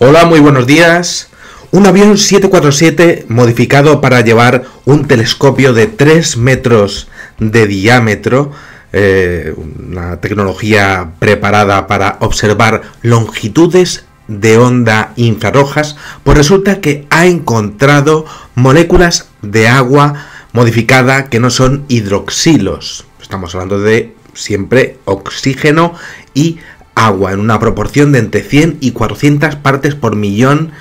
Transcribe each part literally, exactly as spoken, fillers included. Hola, muy buenos días. Un avión siete cuatro siete modificado para llevar un telescopio de tres metros de diámetro, eh, una tecnología preparada para observar longitudes de onda infrarrojas, pues resulta que ha encontrado moléculas de agua modificada que no son hidroxilos. Estamos hablando de siempre oxígeno y agua en una proporción de entre cien y cuatrocientas partes por millón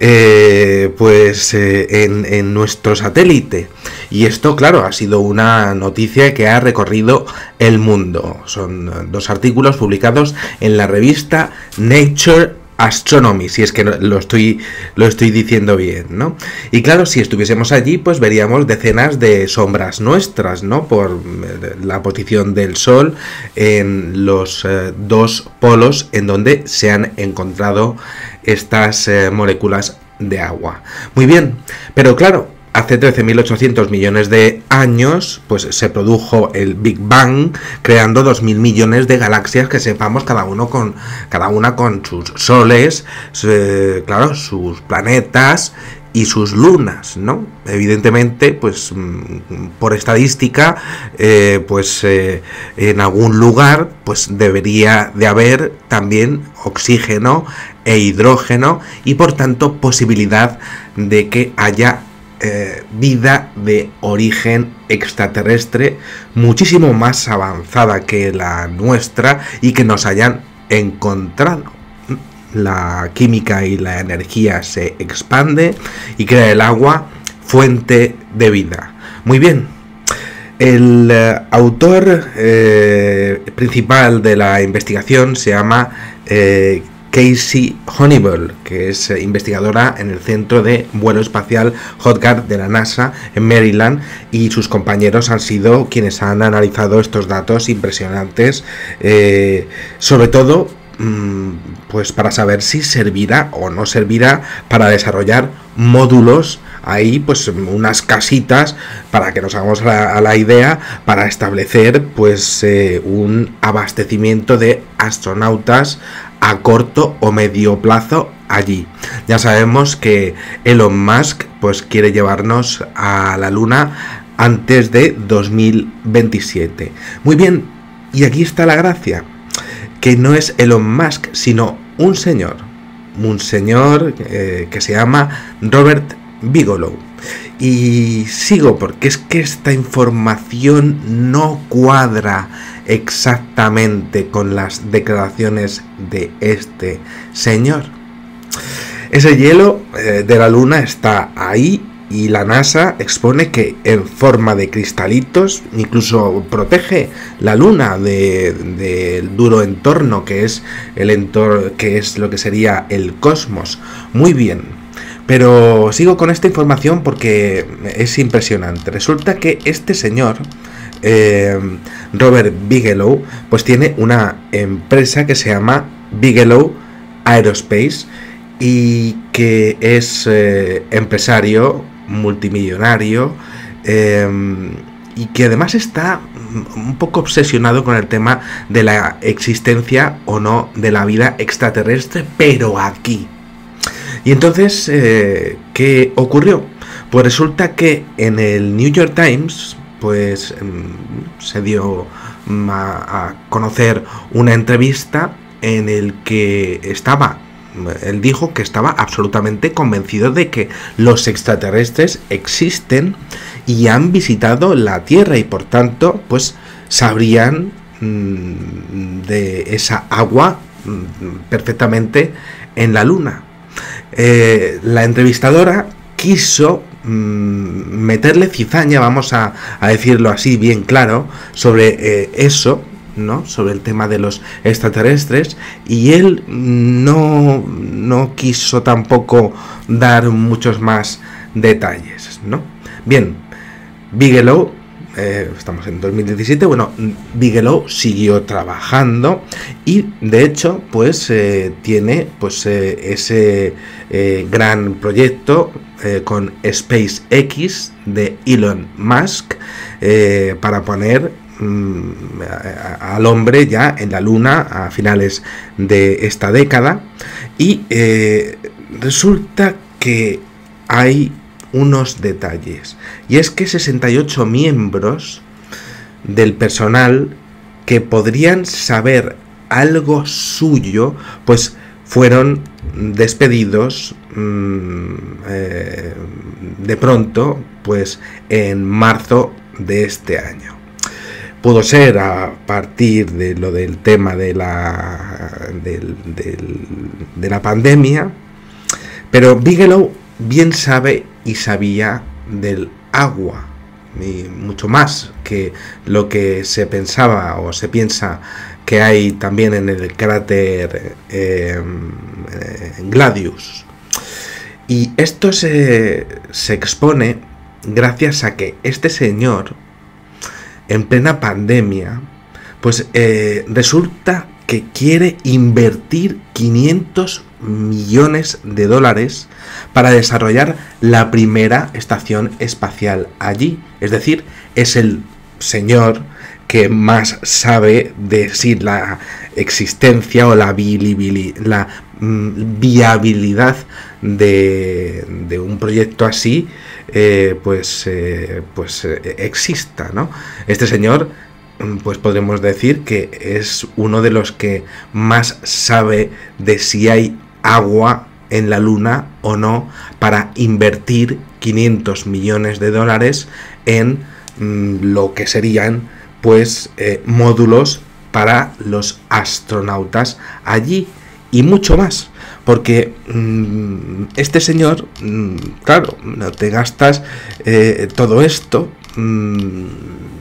eh, pues eh, en, en nuestro satélite. Y esto, claro, ha sido una noticia que ha recorrido el mundo. Son dos artículos publicados en la revista Nature Astronomy, si es que lo estoy, lo estoy diciendo bien, ¿no? Y claro, si estuviésemos allí, pues veríamos decenas de sombras nuestras, ¿no? Por la posición del Sol en los eh, dos polos en donde se han encontrado estas eh, moléculas de agua. Muy bien, pero claro, hace trece mil ochocientos millones de años, pues se produjo el Big Bang, creando dos mil millones de galaxias que sepamos, cada uno con cada una con sus soles, eh, claro, sus planetas y sus lunas, ¿no? Evidentemente, pues por estadística, eh, pues eh, en algún lugar pues debería de haber también oxígeno e hidrógeno y por tanto posibilidad de que haya Eh, vida de origen extraterrestre muchísimo más avanzada que la nuestra y que nos hayan encontrado. La química y la energía se expande y crea el agua, fuente de vida. Muy bien. El eh, autor eh, principal de la investigación se llama eh, Casey Honeyball, que es investigadora en el Centro de Vuelo Espacial Hotgard de la NASA en Maryland, y sus compañeros han sido quienes han analizado estos datos impresionantes, eh, sobre todo mmm, pues para saber si servirá o no servirá para desarrollar módulos, ahí pues unas casitas, para que nos hagamos la, a la idea, para establecer pues eh, un abastecimiento de astronautas a corto o medio plazo allí. Ya sabemos que Elon Musk pues quiere llevarnos a la Luna antes de dos mil veintisiete. Muy bien, y aquí está la gracia, que no es Elon Musk, sino un señor, un señor eh, que se llama Robert Bigelow. Y sigo porque es que esta información no cuadra exactamente con las declaraciones de este señor. Ese hielo eh, de la Luna está ahí y la NASA expone que en forma de cristalitos incluso protege la Luna del de duro entorno que es el entorno que es lo que sería el cosmos. Muy bien. Pero sigo con esta información porque es impresionante. Resulta que este señor, eh, Robert Bigelow, pues tiene una empresa que se llama Bigelow Aerospace y que es eh, empresario, multimillonario, eh, y que además está un poco obsesionado con el tema de la existencia o no de la vida extraterrestre, pero aquí. Y entonces, eh, ¿qué ocurrió? Pues resulta que en el New York Times pues se dio a, a conocer una entrevista en el que estaba, él dijo que estaba absolutamente convencido de que los extraterrestres existen y han visitado la Tierra y por tanto pues sabrían mmm, de esa agua mmm, perfectamente en la Luna. Eh, la entrevistadora quiso mm, meterle cizaña, vamos a, a decirlo así bien claro, sobre eh, eso, ¿no? Sobre el tema de los extraterrestres, y él no, no quiso tampoco dar muchos más detalles, ¿no? Bien, Bigelow, eh, estamos en dos mil diecisiete, bueno, Bigelow siguió trabajando y de hecho pues eh, tiene pues eh, ese eh, gran proyecto eh, con SpaceX de Elon Musk eh, para poner mmm, a, a, al hombre ya en la Luna a finales de esta década. Y eh, resulta que hay unos detalles, y es que sesenta y ocho miembros del personal que podrían saber algo suyo, pues fueron despedidos mmm, eh, de pronto, pues en marzo de este año. Pudo ser a partir de lo del tema de la, del, del, de la pandemia, pero Bigelow bien sabe y sabía del agua, y mucho más que lo que se pensaba o se piensa que hay también en el cráter eh, eh, Gladius. Y esto se, se expone gracias a que este señor, en plena pandemia, pues eh, resulta que quiere invertir quinientos millones de dólares para desarrollar la primera estación espacial allí. Es decir, es el señor que más sabe de si la existencia o la, la mm, viabilidad de, de un proyecto así eh, pues, eh, pues eh, exista, ¿no? Este señor, pues podremos decir que es uno de los que más sabe de si hay agua en la Luna o no, para invertir quinientos millones de dólares en mmm, lo que serían pues eh, módulos para los astronautas allí, y mucho más, porque mmm, este señor, mmm, claro, no te gastas eh, todo esto mmm,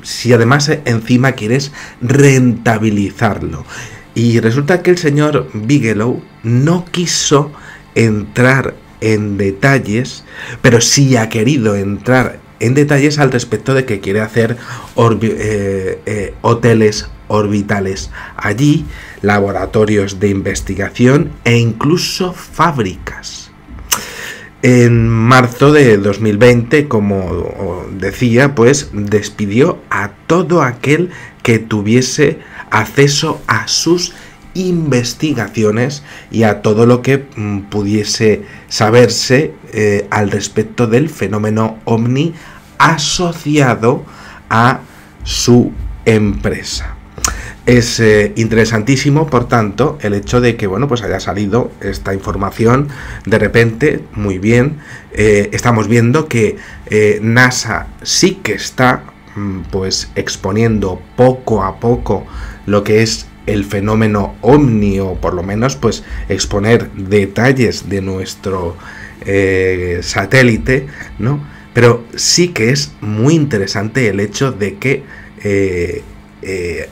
si además eh, encima quieres rentabilizarlo. Y resulta que el señor Bigelow no quiso entrar en detalles, pero sí ha querido entrar en detalles al respecto de que quiere hacer orbi eh, eh, hoteles orbitales allí, laboratorios de investigación e incluso fábricas. En marzo de dos mil veinte, como decía, pues despidió a todo aquel que tuviese acceso a sus investigaciones y a todo lo que pudiese saberse eh, al respecto del fenómeno ovni asociado a su empresa. Es eh, interesantísimo, por tanto, el hecho de que, bueno, pues haya salido esta información de repente. Muy bien, eh, estamos viendo que eh, NASA sí que está pues exponiendo poco a poco lo que es el fenómeno ovni, o por lo menos pues exponer detalles de nuestro eh, satélite, ¿no? Pero sí que es muy interesante el hecho de que eh, eh,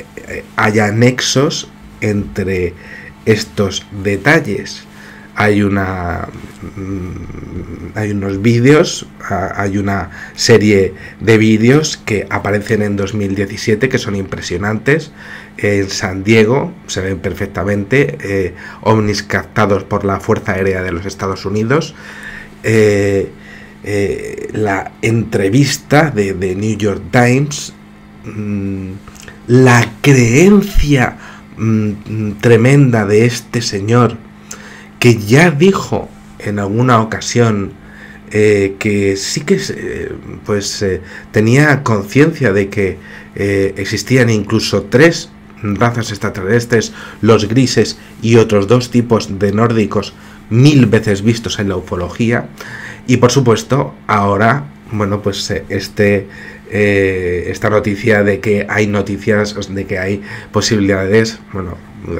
haya nexos entre estos detalles. Hay una hay unos vídeos, hay una serie de vídeos que aparecen en dos mil diecisiete que son impresionantes. En San Diego se ven perfectamente eh, ovnis captados por la Fuerza Aérea de los Estados Unidos. Eh, eh, la entrevista de, de New York Times, mmm, la creencia mmm, tremenda de este señor, que ya dijo en alguna ocasión eh, que sí que eh, pues eh, tenía conciencia de que eh, existían incluso tres razas extraterrestres, los grises y otros dos tipos de nórdicos mil veces vistos en la ufología. Y por supuesto ahora, bueno, pues este eh, esta noticia de que hay noticias, de que hay posibilidades, bueno,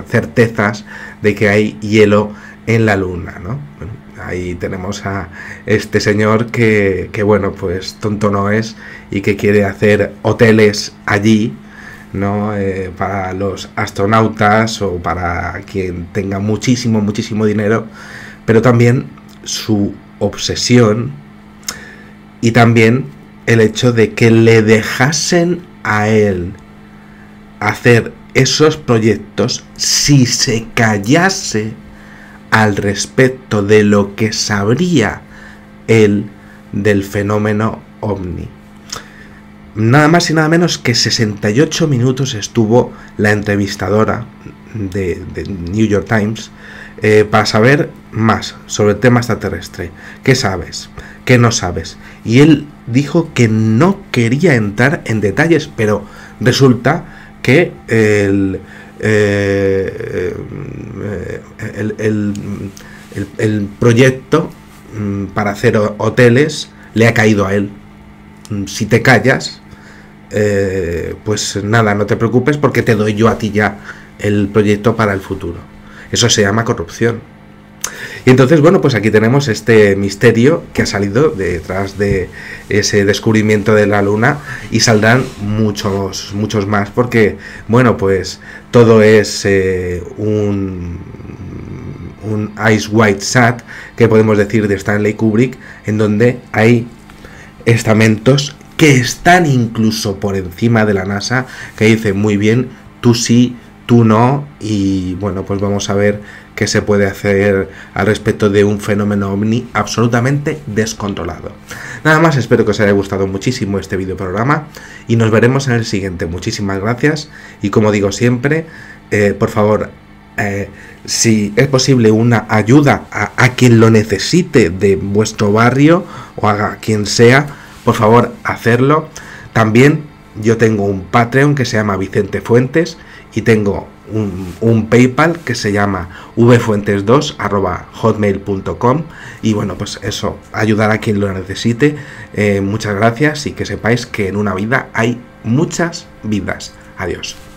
certezas de que hay hielo en la Luna, ¿no? Bueno, ahí tenemos a este señor que, que, bueno, pues tonto no es y que quiere hacer hoteles allí, ¿no? Eh, para los astronautas o para quien tenga muchísimo, muchísimo dinero, pero también su obsesión y también el hecho de que le dejasen a él hacer esos proyectos si se callase al respecto de lo que sabría él del fenómeno ovni. Nada más y nada menos que sesenta y ocho minutos estuvo la entrevistadora de, de New York Times eh, para saber más sobre el tema extraterrestre. ¿Qué sabes? ¿Qué no sabes? Y él dijo que no quería entrar en detalles, pero resulta que el, eh, el, el, el, el proyecto para hacer hoteles le ha caído a él. Si te callas, eh, pues nada, no te preocupes porque te doy yo a ti ya el proyecto para el futuro. Eso se llama corrupción. Y entonces, bueno, pues aquí tenemos este misterio que ha salido detrás de ese descubrimiento de la Luna, y saldrán muchos, muchos más, porque, bueno, pues todo es eh, un, un Eyes Wide Shut, que podemos decir, de Stanley Kubrick, en donde hay estamentos que están incluso por encima de la NASA, que dicen muy bien, tú sí, tú no, y bueno, pues vamos a ver qué se puede hacer al respecto de un fenómeno ovni absolutamente descontrolado. Nada más, espero que os haya gustado muchísimo este video programa y nos veremos en el siguiente. Muchísimas gracias y, como digo siempre, eh, por favor, eh, si es posible, una ayuda a, a quien lo necesite de vuestro barrio o a quien sea, por favor, hacerlo. También yo tengo un Patreon que se llama Vicente Fuentes, y tengo un, un PayPal que se llama v fuentes dos arroba hotmail punto com, y bueno, pues eso, ayudar a quien lo necesite. Eh, muchas gracias y que sepáis que en una vida hay muchas vidas. Adiós.